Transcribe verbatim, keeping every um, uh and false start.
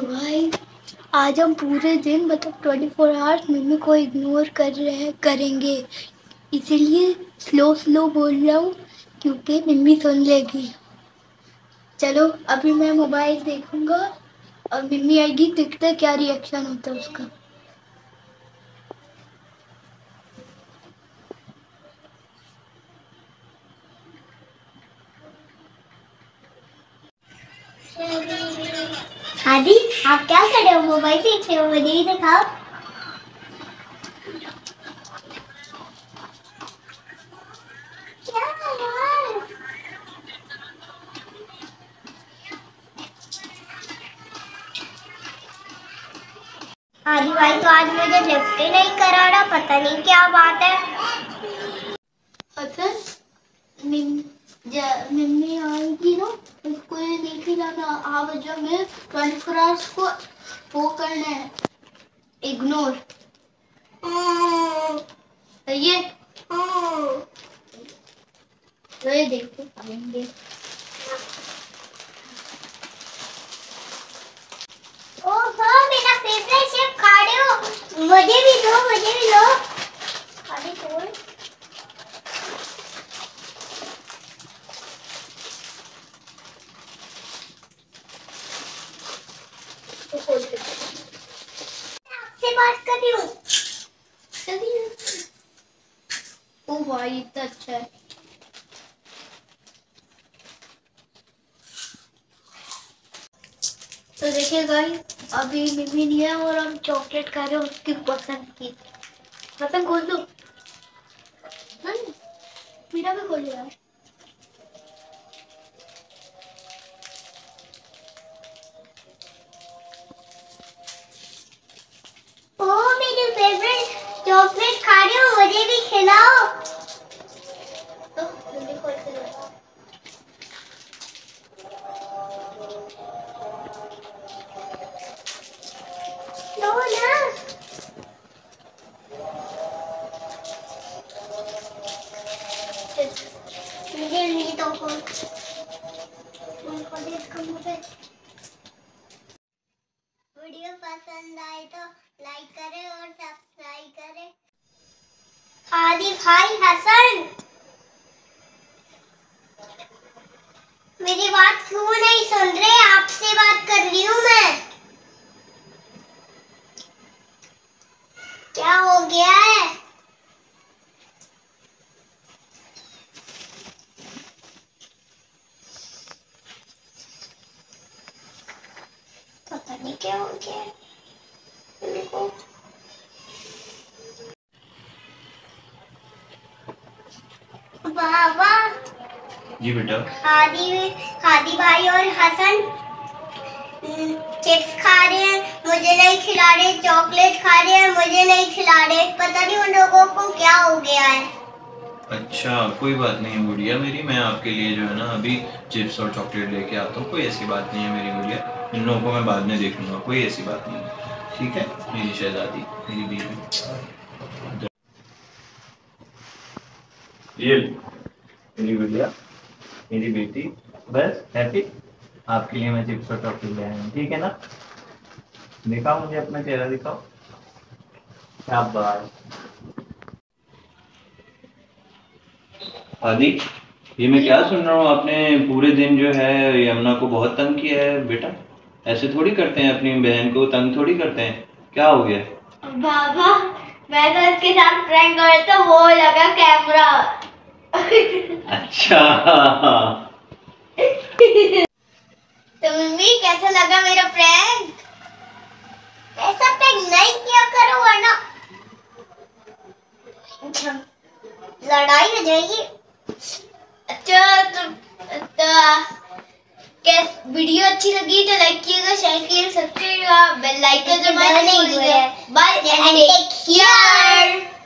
तो भाई आज हम पूरे दिन मतलब ट्वेंटी फोर आवर्स मम्मी को इग्नोर कर रहे करेंगे, इसीलिए स्लो स्लो बोल रहा हूँ क्योंकि मम्मी सुन लेगी। चलो अभी मैं मोबाइल देखूँगा और मम्मी आएगी, देखते हैं क्या रिएक्शन होता है उसका। आदि आप क्या कर रहे हो? मोबाइल देख रहे हो? मुझे भी दिखाओ। क्या यार? आदि भाई तो आज मुझे लिफ्ट ही नहीं करा रहा, पता नहीं क्या बात है। अच्छा मम्मी आएगी ना, उसको ये देखी जाना आप जो मैं ट्वेंटी फोर आवर्स को वो करना है इग्नोर। तो ये तो ये देखो आएंगे। ओहो मेरा फेवरेट शेफ खा रहे हो, मुझे भी दो, मुझे भी दो। अरे कौन? आपसे बात कर रही हूँ। ओ भाई इतना अच्छा है। तो देखिए गाइस अभी मम्मी नहीं है और हम चॉकलेट खा रहे हैं उसकी पसंद की। पसंद खोल दो, मेरा भी खोल लिया। चॉकलेट खा रही हूँ, मुझे भी खिलाओ। तो जल्दी खोल के दो। दो ना। मुझे भी दो खोल। उनको देखकर मुझे वीडियो पसंद आए तो लाइक करें और सब्सक्राइब करें। आदि भाई हसन मेरी बात क्यों नहीं सुन रहे? आपसे बात कर रही हूँ मैं। क्या हो गया है? पता नहीं क्या हो गया है। बाबा जी बेटा, आदि आदि भाई और हसन चिप्स खा रहे हैं, मुझे नहीं खिला रहे। चॉकलेट खा रहे हैं, मुझे नहीं खिला रहे। पता नहीं उन लोगों को क्या हो गया है। अच्छा कोई बात नहीं गुड़िया मेरी, मैं आपके लिए जो है ना अभी चिप्स और चॉकलेट लेके आता हूँ। कोई ऐसी बात नहीं है मेरी गुड़िया, इन लोगों को मैं बाद में देख लूँगा, कोई ऐसी बात नहीं है। ठीक है मेरी शहजादी, मेरी बीवी, ये मेरी गुड़िया, मेरी बेटी, बस हैप्पी। आपके लिए मैं चिप्स और टॉफी ले आया हूँ, ठीक है ना? दिखाओ मुझे अपना चेहरा, दिखाओ। क्या बात आदि, ये मैं क्या सुन रहा हूँ आपने पूरे दिन जो है यमुना को बहुत तंग किया है। बेटा ऐसे थोड़ी करते हैं, अपनी बहन को तंग थोड़ी करते हैं। क्या हो गया? बाबा मैं तो उसके साथ प्रैंक कर तो वो लगा कैमरा। अच्छा तो मम्मी कैसा लगा मेरा प्रैंक? ऐसा प्रैंक नहीं किया करो वरना अच्छा लड़ाई हो जाएगी। अच्छा तो, तो... वीडियो अच्छी लगी तो लाइक कीजिएगा, शेयर कीजिएगा, सब्सक्राइब कीजिएगा, बेल आइकन दबाना नहीं भूलिएगा। Bye and take care.